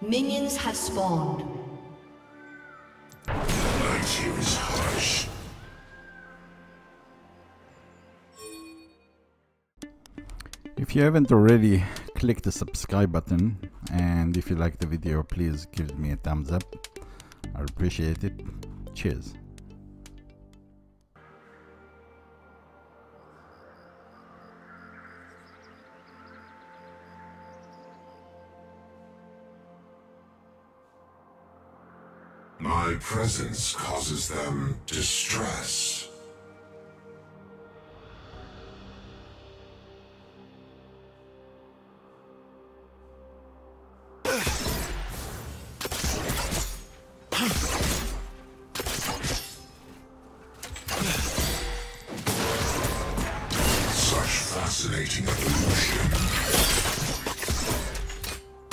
Minions have spawned. The night here is harsh. If you haven't already, click the subscribe button, and if you like the video, please give me a thumbs up. I appreciate it. Cheers. My presence causes them distress. Such fascinating evolution.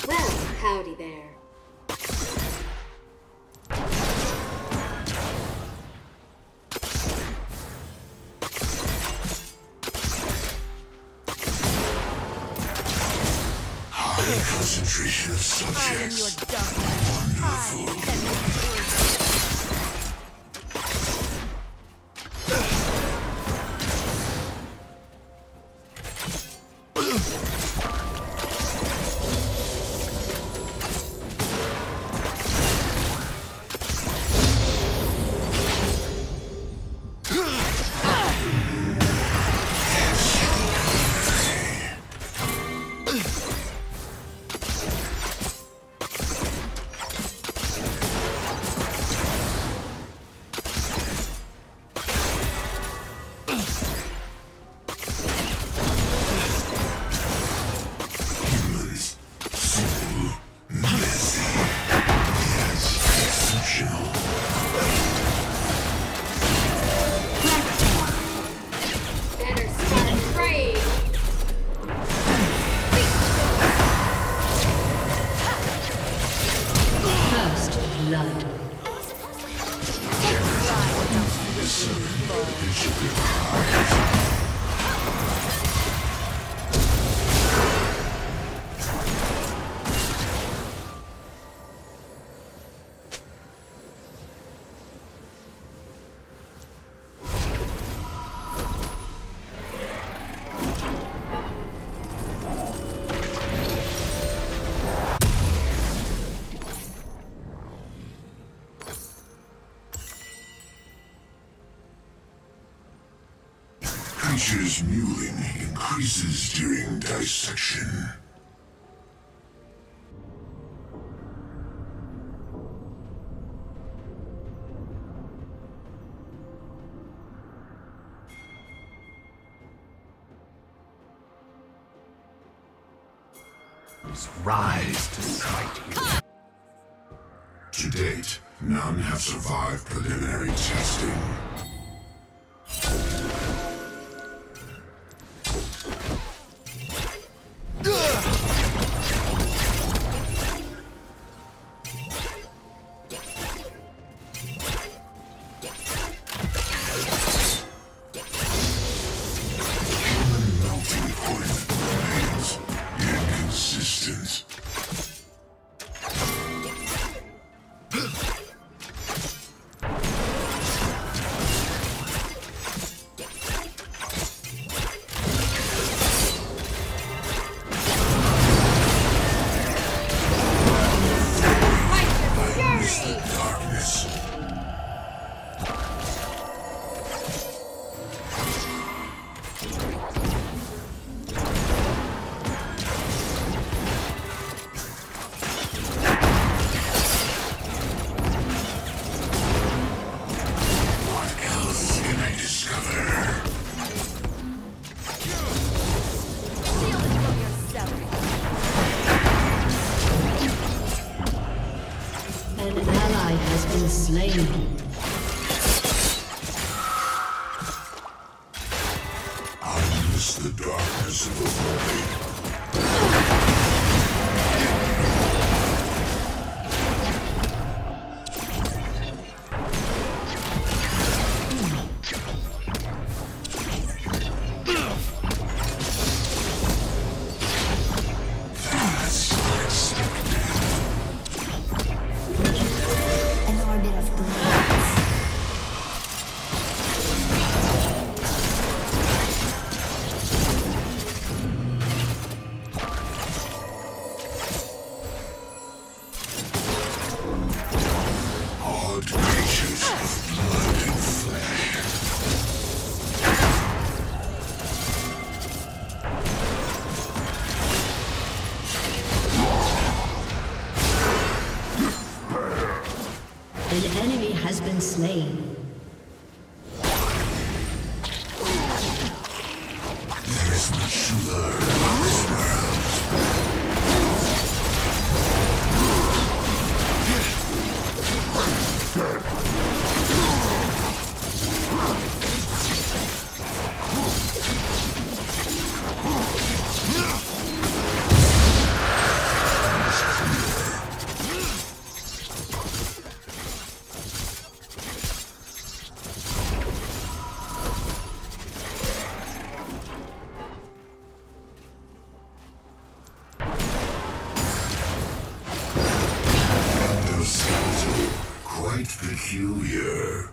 Well, howdy there. Concentration of subjects. Creatures' mewling increases during dissection. Rise to fight. To date, none have survived preliminary testing. been slain. I miss the darkness of the morning. Slain. Peculiar.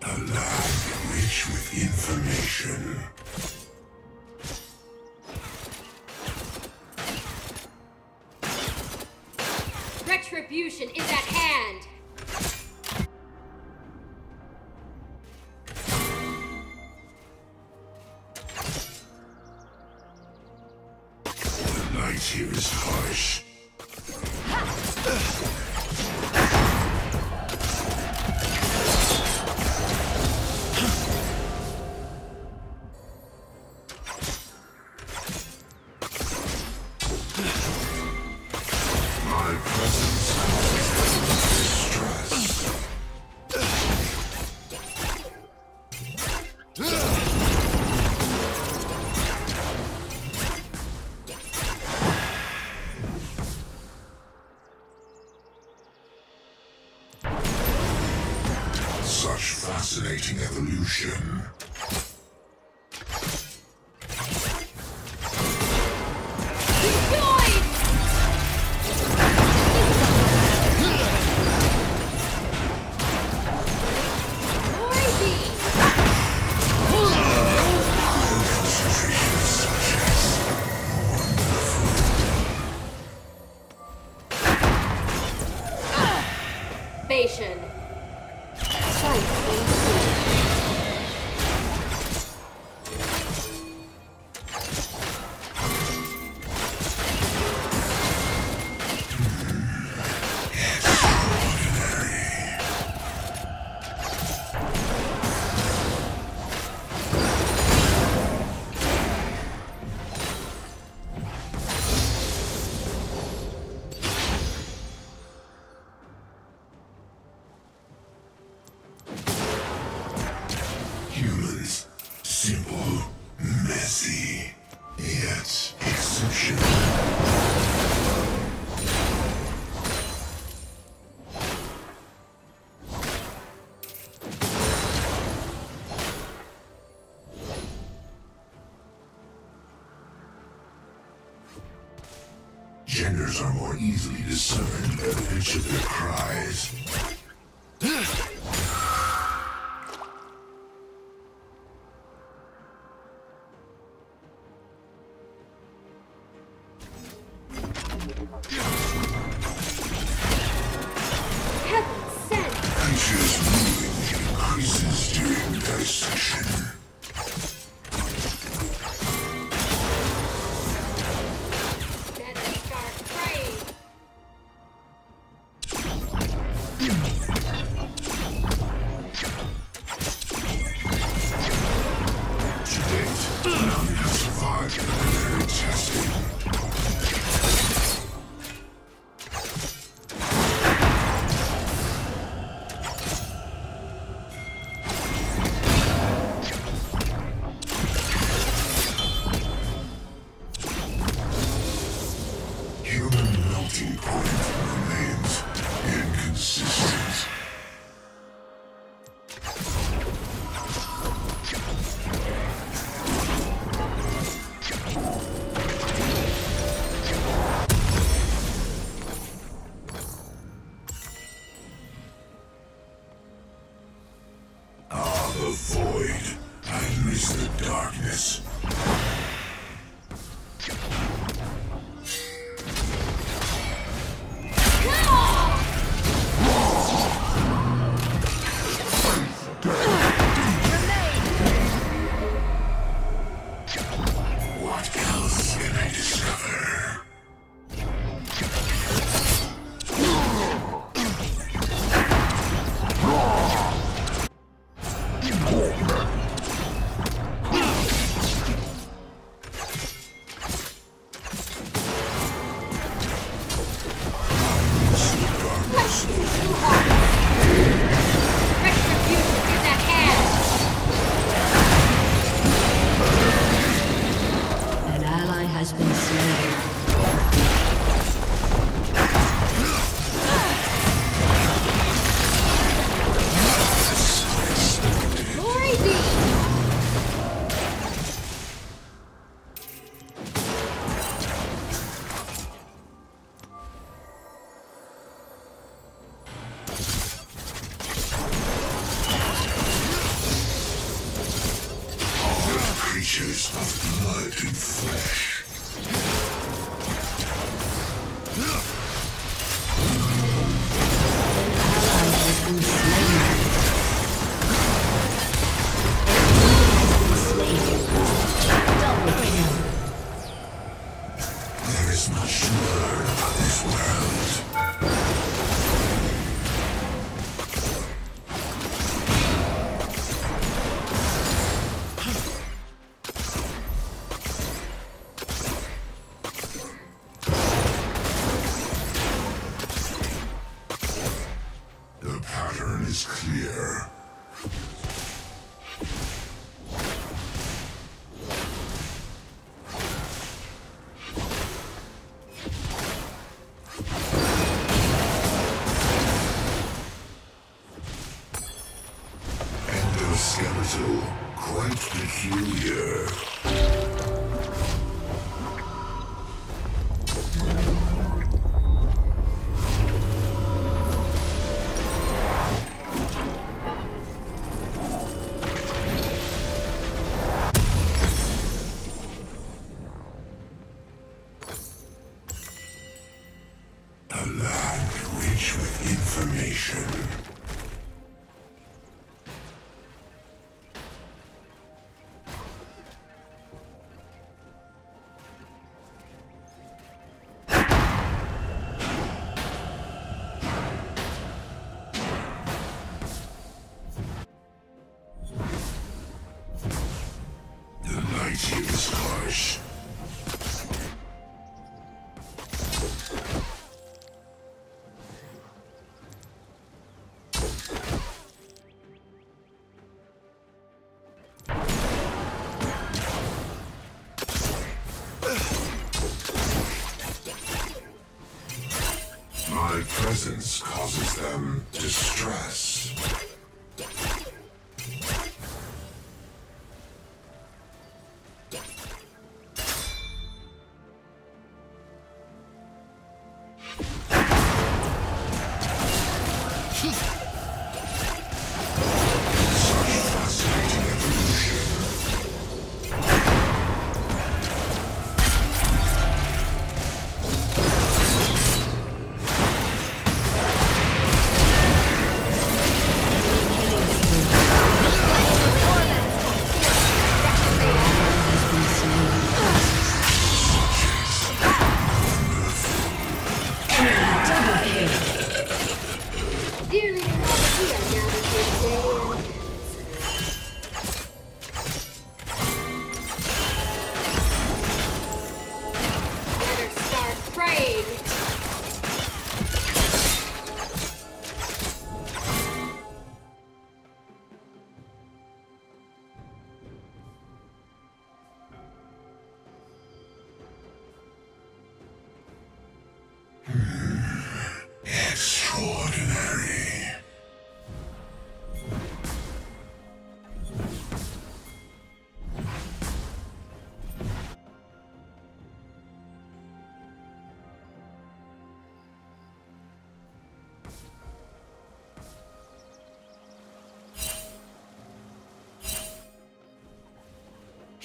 A land rich with information. Retribution is at hand! The night here is harsh. Such fascinating evolution. Genders are more easily discerned by the pitch of their cries. Increases during dissection. Presence causes them distress.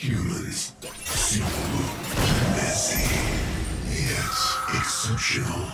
Humans seem messy, yet exceptional.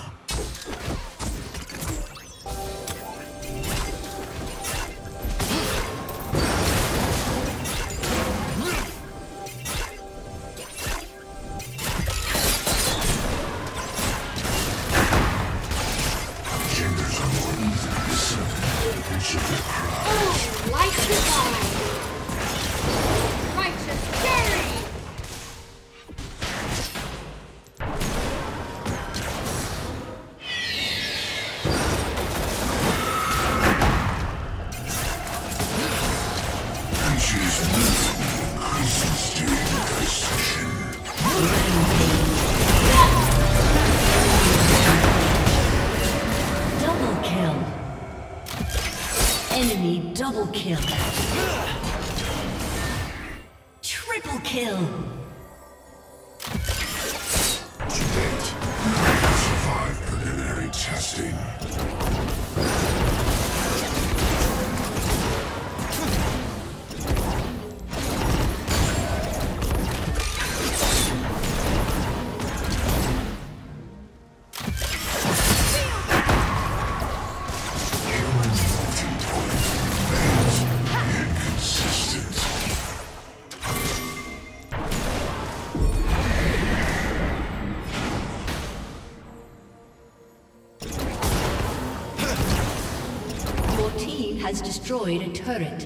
Double kill. Triple kill. To date, we have survived preliminary testing. Has destroyed a turret.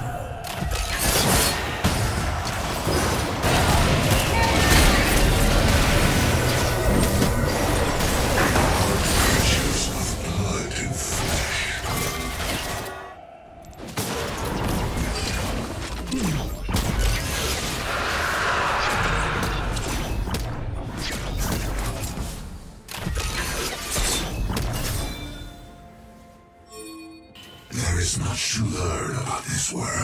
Swear.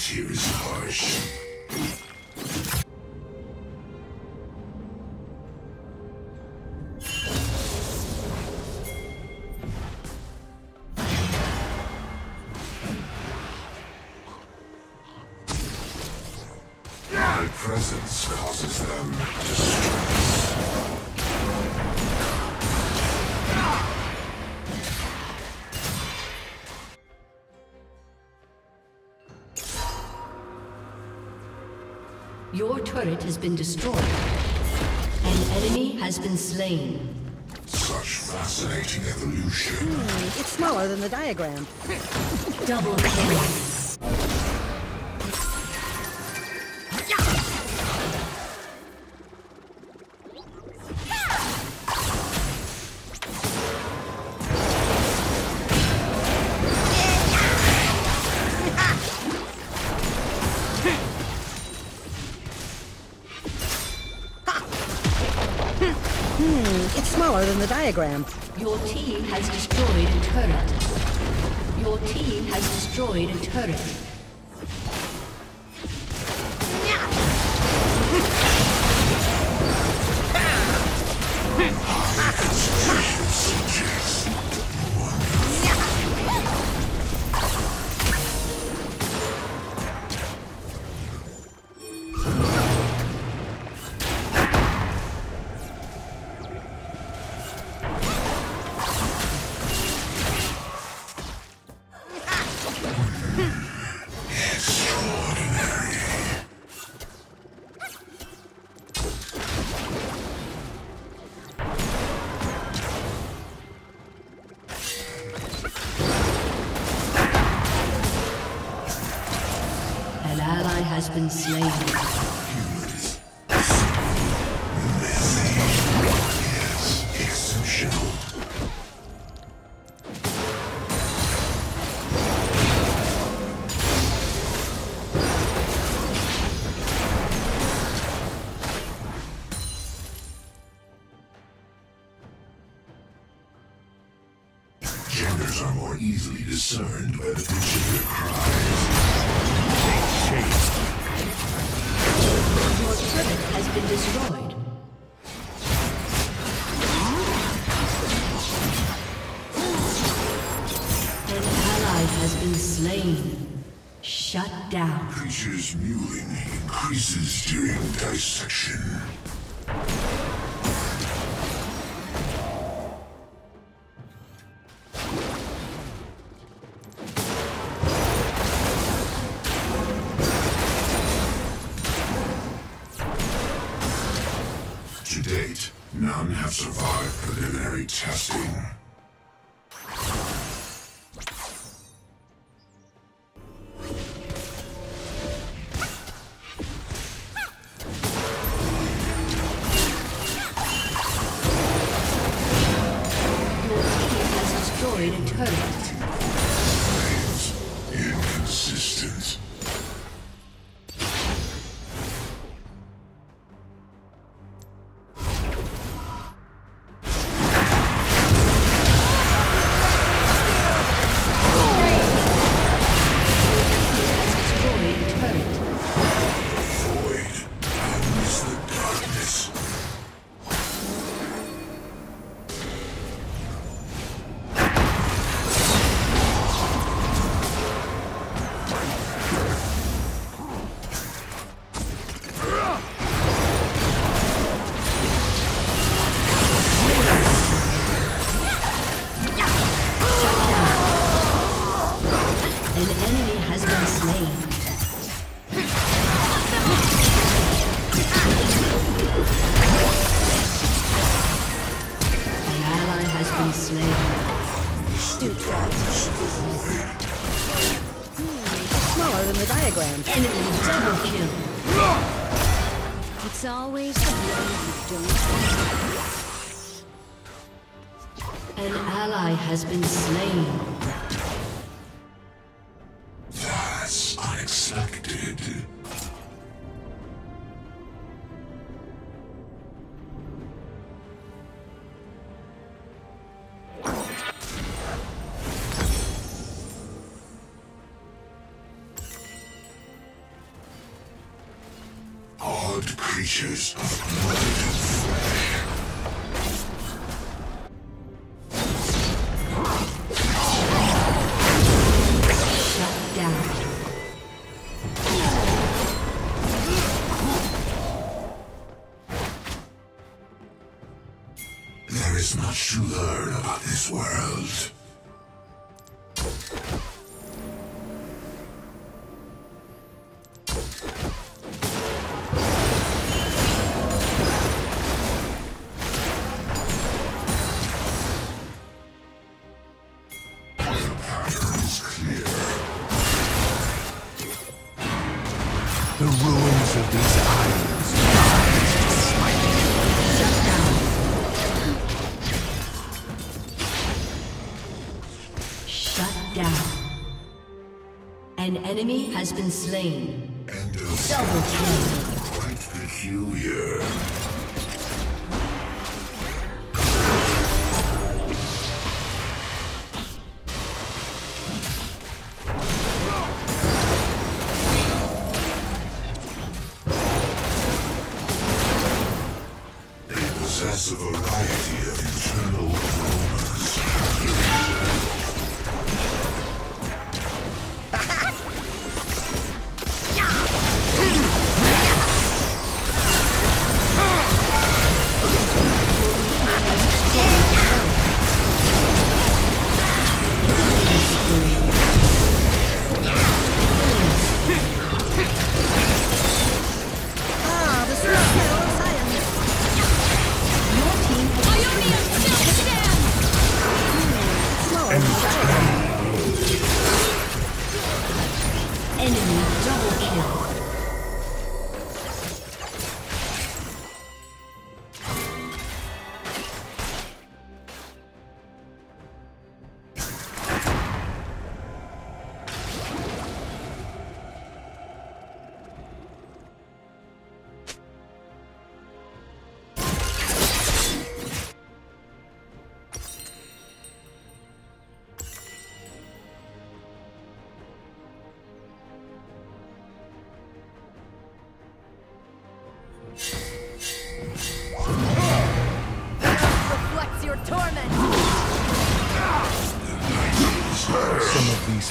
treatment here is harsh. My presence causes them distress. Your turret has been destroyed. An enemy has been slain. Such fascinating evolution. It's smaller than the diagram. Double kill. The diagram. Your team has destroyed a turret. Your team has destroyed a turret. Has been slain. Humans. Messy. Yes, exceptional. Genders are more easily discerned by the particular cries. Take shape. Your turret has been destroyed. An ally has been slain. Shut down. Creature's mewing increases during dissection. To date, none have survived preliminary testing. It's always the ones who don't. An ally has been slain. That's unexpected. creatures. An enemy has been slain. And double kill. Quite peculiar.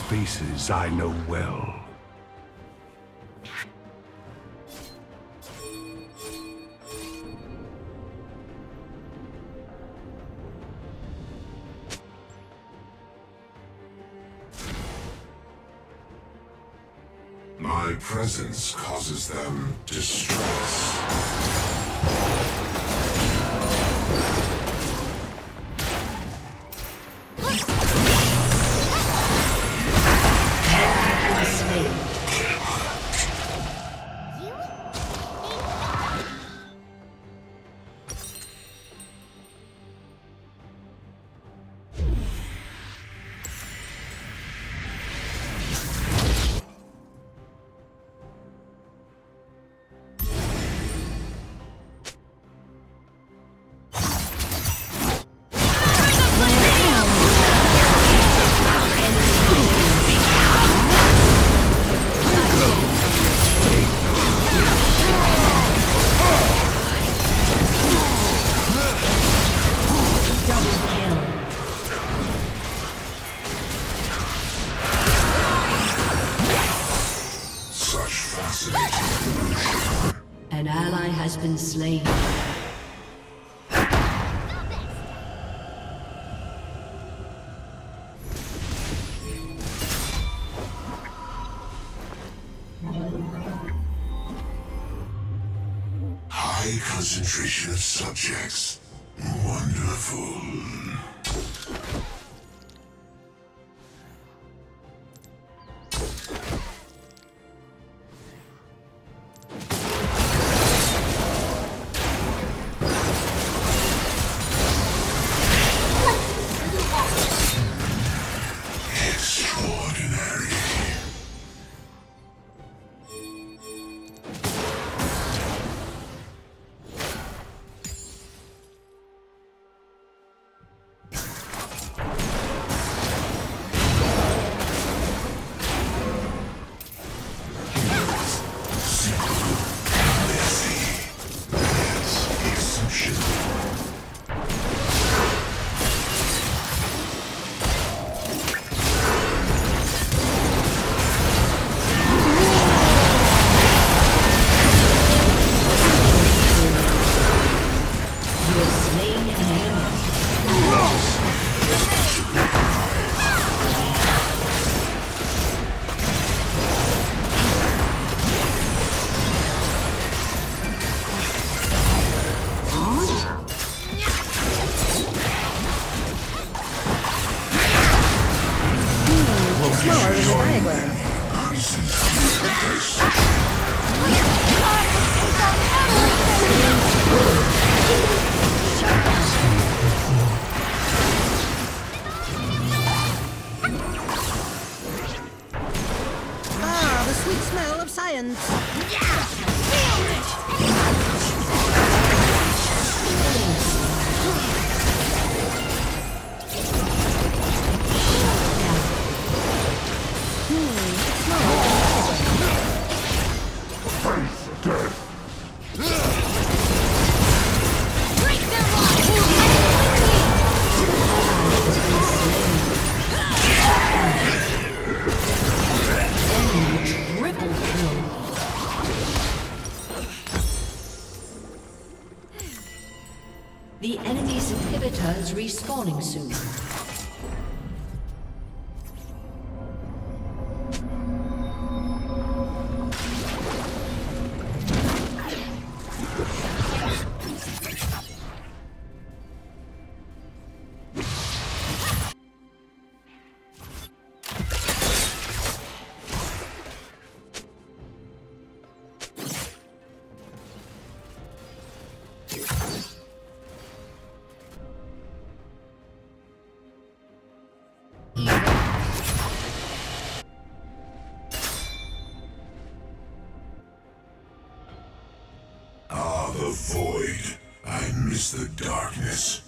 Faces I know well. My presence causes them distress. An ally has been slain. High concentration of subjects. Wonderful. slower than I were. Ah, the sweet smell of science. The enemy's inhibitor is respawning soon. The void. I miss the darkness.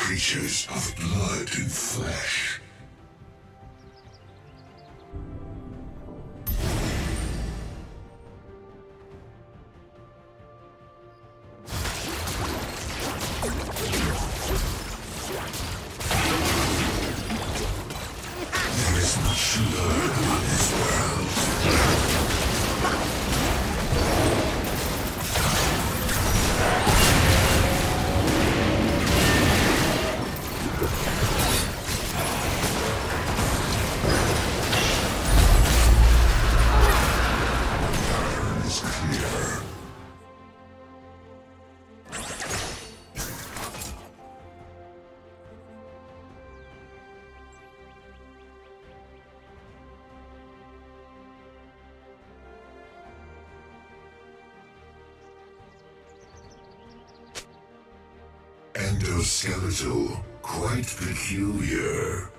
Creatures of blood and flesh. There is much to learn about this world. Endoskeletal, quite peculiar.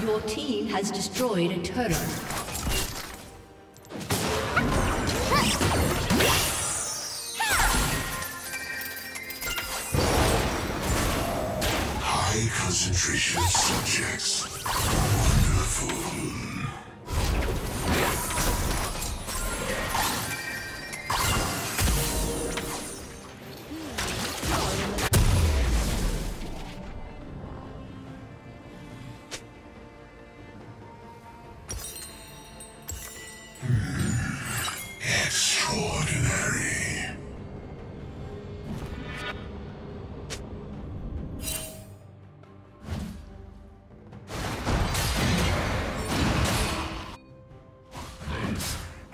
Your team has destroyed a turret. High concentration of subjects. Wonderful.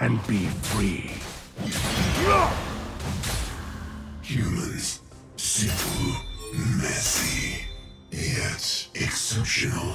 And be free. Humans, simple, messy, yet exceptional.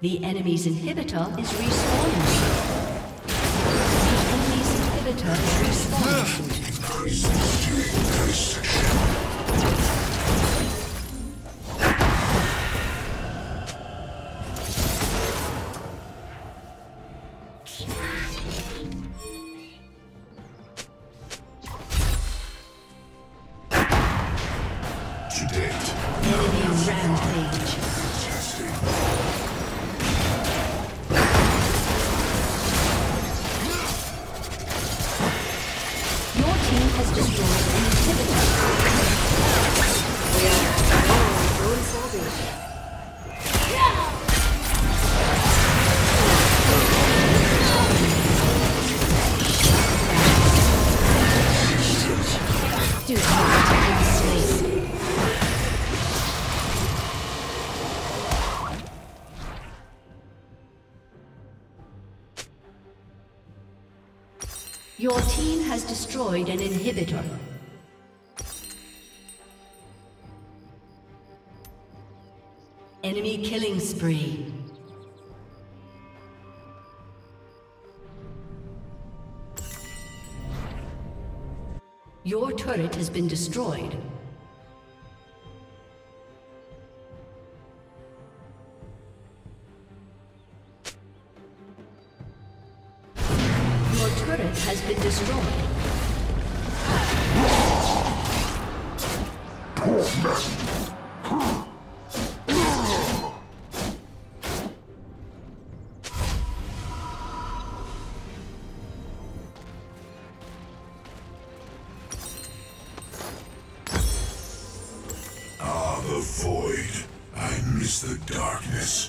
The enemy's inhibitor is respawning. The enemy's inhibitor is respawning. Increases during this section. Your team has destroyed an inhibitor. Enemy killing spree. Your turret has been destroyed. Has been destroyed. Ah, the void. I miss the darkness.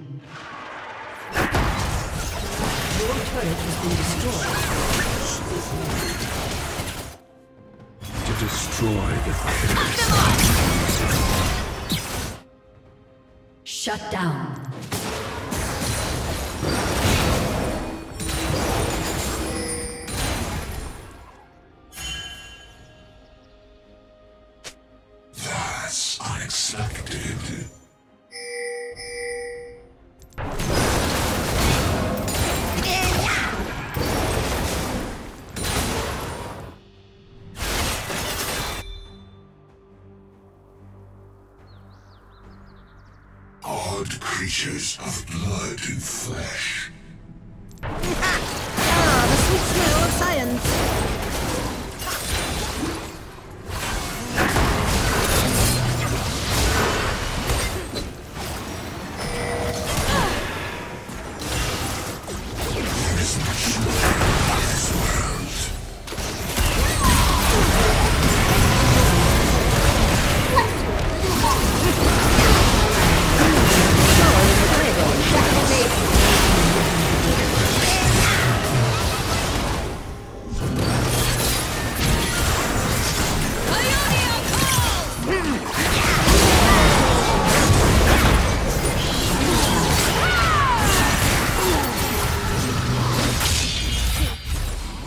Your turret has been destroyed. To destroy the things. Shut down. Creatures of blood and flesh. Ah, the sweet smell of science. There is much more in this world.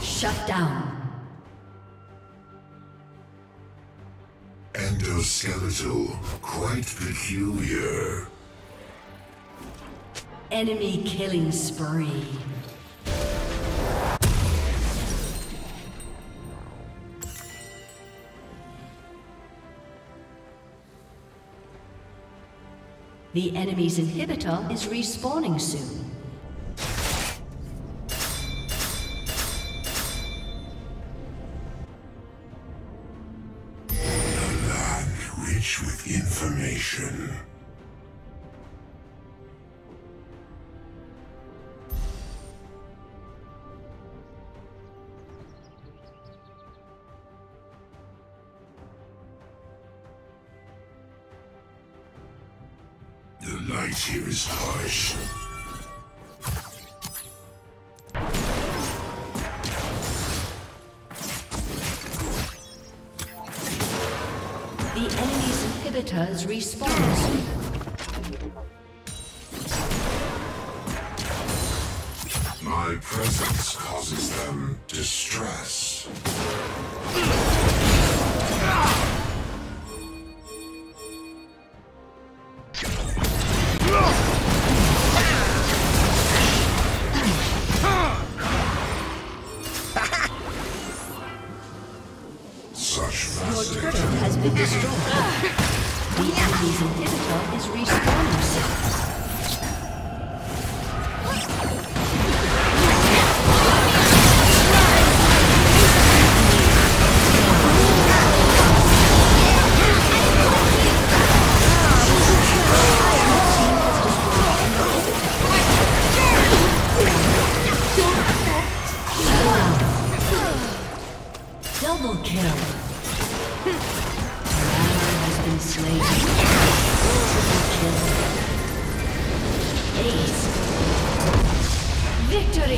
Shut down. Endoskeletal, quite peculiar. Enemy killing spree. The enemy's inhibitor is respawning soon. A land rich with information. The light here is harsh. The enemy's inhibitors respawn. My presence causes them distress. Double kill. The ally has been slain. Double kill. Ace. Victory.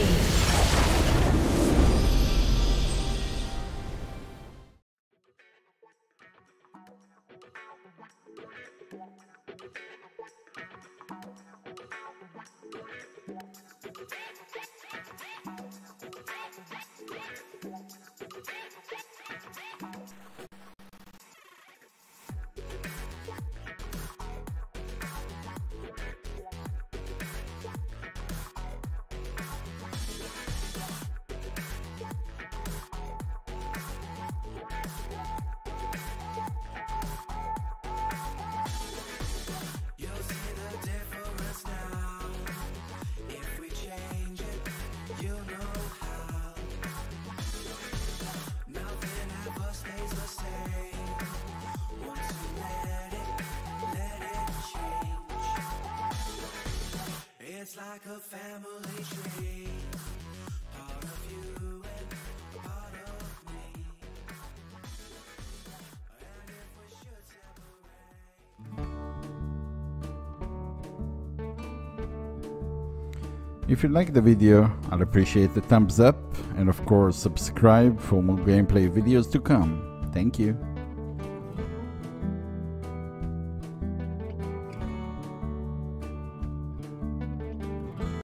Like a family tree, part of you and part of me. And if we should separate... If you like the video, I'll appreciate the thumbs up, and of course subscribe for more gameplay videos to come. Thank you.